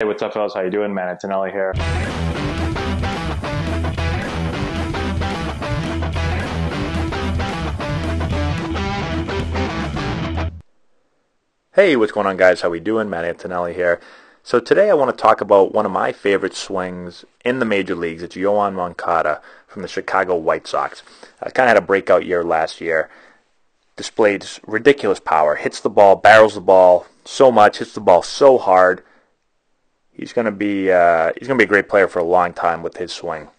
Hey, what's up, fellas? How you doing? Matt Antonelli here. Hey, what's going on, guys? How we doing? Matt Antonelli here. So today I want to talk about one of my favorite swings in the major leagues. It's Yoan Moncada from the Chicago White Sox. Kind of had a breakout year last year. Displayed ridiculous power. Hits the ball, barrels the ball so much, hits the ball so hard. He's gonna be a great player for a long time with his swing.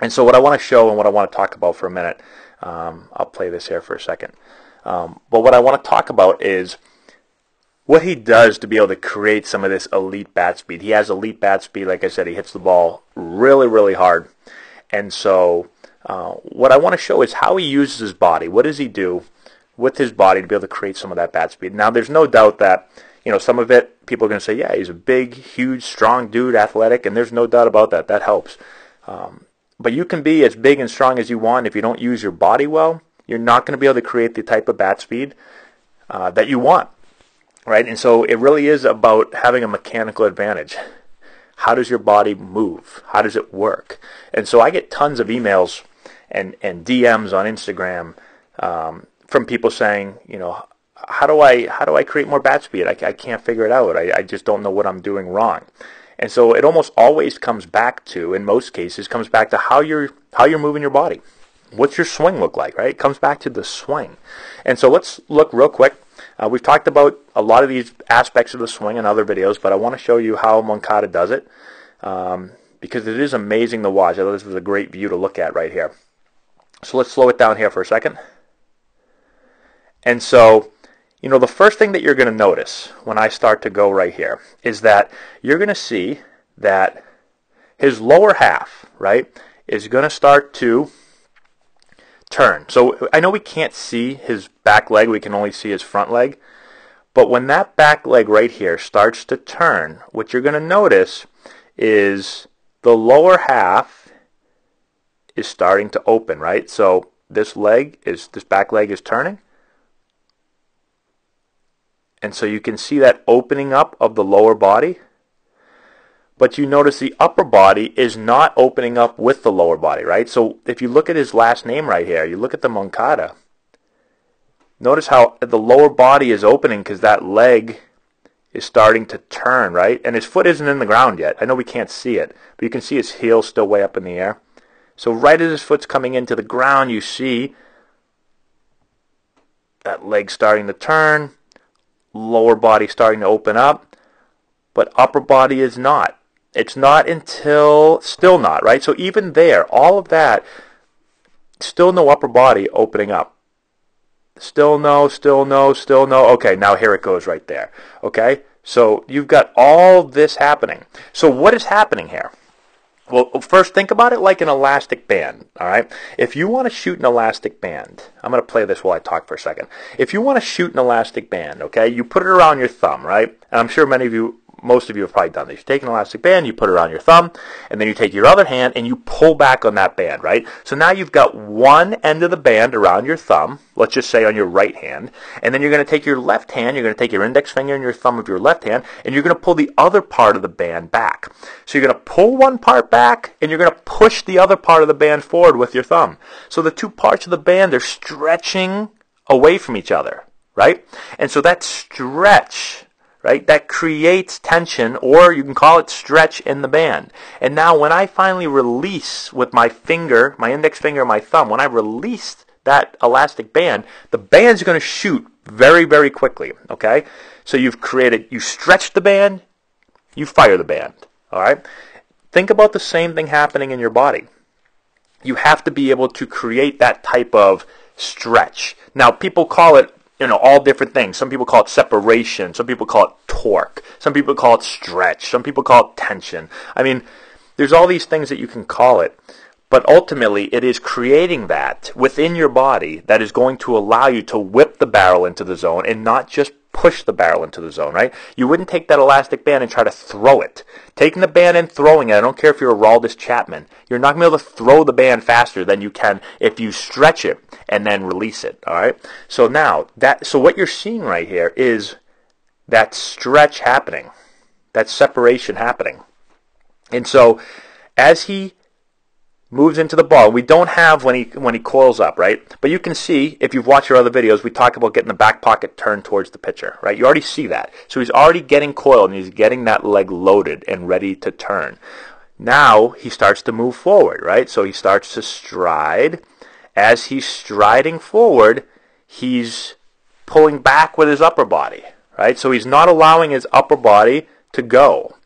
And so what I want to show and what I want to talk about for a minute, I'll play this here for a second. But what I want to talk about is what he does to be able to create some of this elite bat speed. He has elite bat speed. Like I said, he hits the ball really, really hard. And so what I want to show is how he uses his body. What does he do with his body to be able to create some of that bat speed? Now, there's no doubt that, you know, some of it, people are going to say, yeah, he's a big, huge, strong dude, athletic, and there's no doubt about that. That helps. But you can be as big and strong as you want. If you don't use your body well, you're not going to be able to create the type of bat speed that you want, right? And so it really is about having a mechanical advantage. How does your body move? How does it work? And so I get tons of emails and DMs on Instagram from people saying, you know, how do I create more bat speed? I can't figure it out. I just don't know what I'm doing wrong. And so it almost always comes back to, in most cases, comes back to how you're moving your body. What's your swing look like, right? It comes back to the swing. And so let's look real quick. We've talked about a lot of these aspects of the swing in other videos, but I want to show you how Moncada does it because it is amazing to watch. I thought this was a great view to look at right here. So let's slow it down here for a second. And so, you know, the first thing that you're going to notice when I start to go right here is that you're going to see that his lower half, right, is going to start to turn. So I know we can't see his back leg. We can only see his front leg. But when that back leg right here starts to turn, what you're going to notice is the lower half is starting to open, right? So this back leg is turning. And so you can see that opening up of the lower body, but you notice the upper body is not opening up with the lower body, right? So if you look at his last name right here, you look at the Moncada, notice how the lower body is opening because that leg is starting to turn, right? And his foot isn't in the ground yet. I know we can't see it, but you can see his heel still way up in the air. So right as his foot's coming into the ground, you see that leg starting to turn. Lower body starting to open up, but upper body is not. It's not until, still not, right? So even there, all of that, still no upper body opening up. Still no, still no, still no. Okay, now here it goes right there. Okay, so you've got all this happening. So what is happening here? Well, first think about it like an elastic band, all right? If you want to shoot an elastic band, I'm going to play this while I talk for a second. If you want to shoot an elastic band, okay, you put it around your thumb, right? And I'm sure many of you, most of you have probably done this. You take an elastic band, you put it around your thumb, and then you take your other hand and you pull back on that band, right? So now you've got one end of the band around your thumb, let's just say on your right hand, and then you're going to take your left hand, you're going to take your index finger and your thumb of your left hand, and you're going to pull the other part of the band back. So you're going to pull one part back, and you're going to push the other part of the band forward with your thumb. So the two parts of the band are stretching away from each other, right? And so that stretch, right, that creates tension, or you can call it stretch in the band. And now when I finally release with my finger, my index finger and my thumb, when I release that elastic band, the band's going to shoot very, very quickly, okay? So you've created, you stretch the band, you fire the band, all right? Think about the same thing happening in your body. You have to be able to create that type of stretch. Now people call it, you know, all different things. Some people call it separation. Some people call it torque. Some people call it stretch. Some people call it tension. I mean, there's all these things that you can call it. But ultimately, it is creating that within your body that is going to allow you to whip the barrel into the zone and not just push the barrel into the zone, right? You wouldn't take that elastic band and try to throw it. Taking the band and throwing it, I don't care if you're Aroldis Chapman, you're not going to be able to throw the band faster than you can if you stretch it and then release it, all right? So now, so what you're seeing right here is that stretch happening. that separation happening. And so as he moves into the ball, we don't have when he coils up, right? But you can see, if you've watched our other videos, we talk about getting the back pocket turned towards the pitcher, right? You already see that. So he's already getting coiled, and he's getting that leg loaded and ready to turn. Now he starts to move forward, right? So he starts to stride. As he's striding forward, he's pulling back with his upper body, right? So he's not allowing his upper body to go.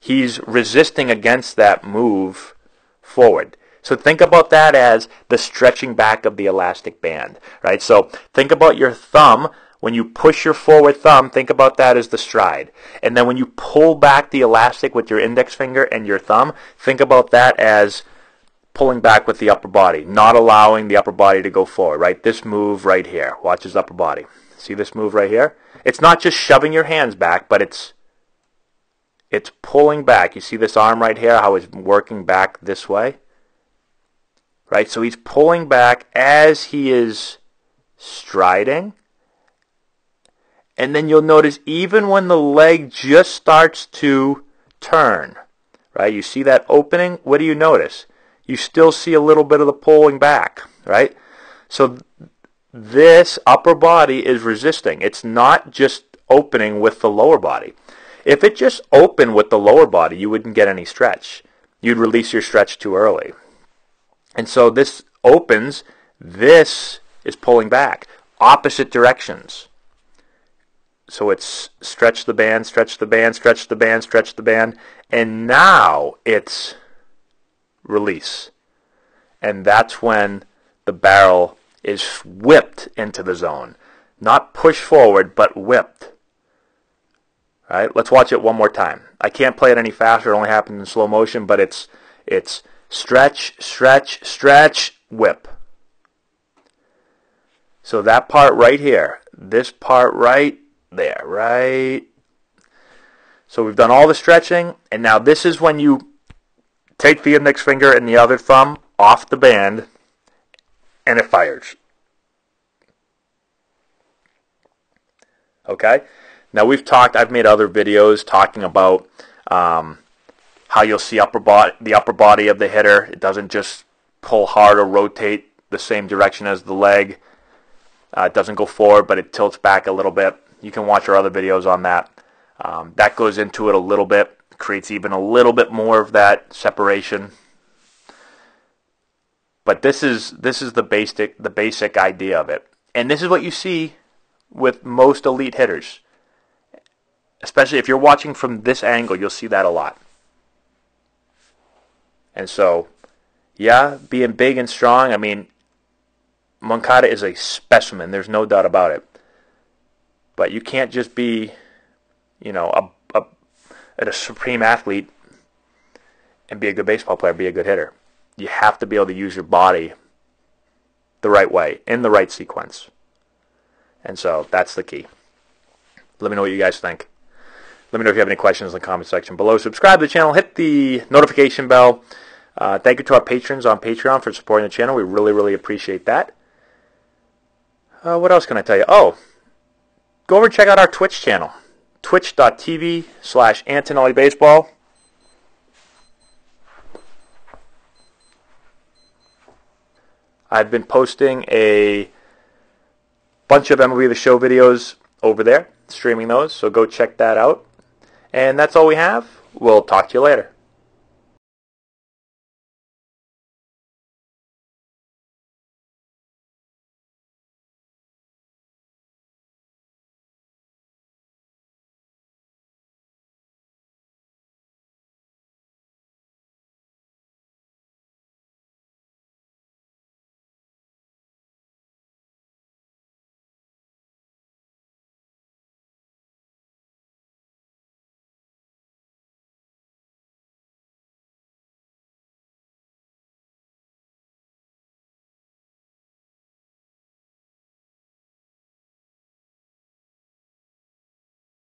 He's resisting against that move forward. So think about that as the stretching back of the elastic band, right? So think about your thumb. When you push your forward thumb, think about that as the stride. And then when you pull back the elastic with your index finger and your thumb, think about that as pulling back with the upper body, not allowing the upper body to go forward, right? This move right here. Watch his upper body. See this move right here? It's not just shoving your hands back, but it's pulling back. You see this arm right here, how it's working back this way? Right? So he's pulling back as he is striding. And then you'll notice even when the leg just starts to turn, right? You see that opening? What do you notice? You still see a little bit of the pulling back, right? So this upper body is resisting. It's not just opening with the lower body. If it just opened with the lower body, you wouldn't get any stretch. You'd release your stretch too early. And so this opens, this is pulling back, opposite directions. So it's stretch the band, stretch the band, stretch the band, stretch the band. And now it's release. And that's when the barrel is whipped into the zone. Not pushed forward, but whipped. All right, let's watch it one more time. I can't play it any faster. It only happens in slow motion, but it's stretch, stretch, stretch, whip. So that part right here, this part right there, right? So we've done all the stretching, and now this is when you take the index finger and the other thumb off the band, and it fires. Okay? Now we've talked, I've made other videos talking about how you'll see the upper body of the hitter. It doesn't just pull hard or rotate the same direction as the leg. It doesn't go forward, but it tilts back a little bit. You can watch our other videos on that. That goes into it a little bit, creates even a little bit more of that separation. But this is the basic idea of it. And this is what you see with most elite hitters. Especially if you're watching from this angle, you'll see that a lot. And so, yeah, being big and strong, I mean, Moncada is a specimen. There's no doubt about it. But you can't just be, you know, a supreme athlete and be a good baseball player, be a good hitter. You have to be able to use your body the right way, in the right sequence. And so that's the key. Let me know what you guys think. Let me know if you have any questions in the comment section below. Subscribe to the channel. Hit the notification bell. Thank you to our patrons on Patreon for supporting the channel. We really, really appreciate that. What else can I tell you? Oh. Go over and check out our Twitch channel, twitch.tv/AntonelliBaseball. I've been posting a bunch of MLB The Show videos over there, streaming those, so go check that out. And that's all we have. We'll talk to you later.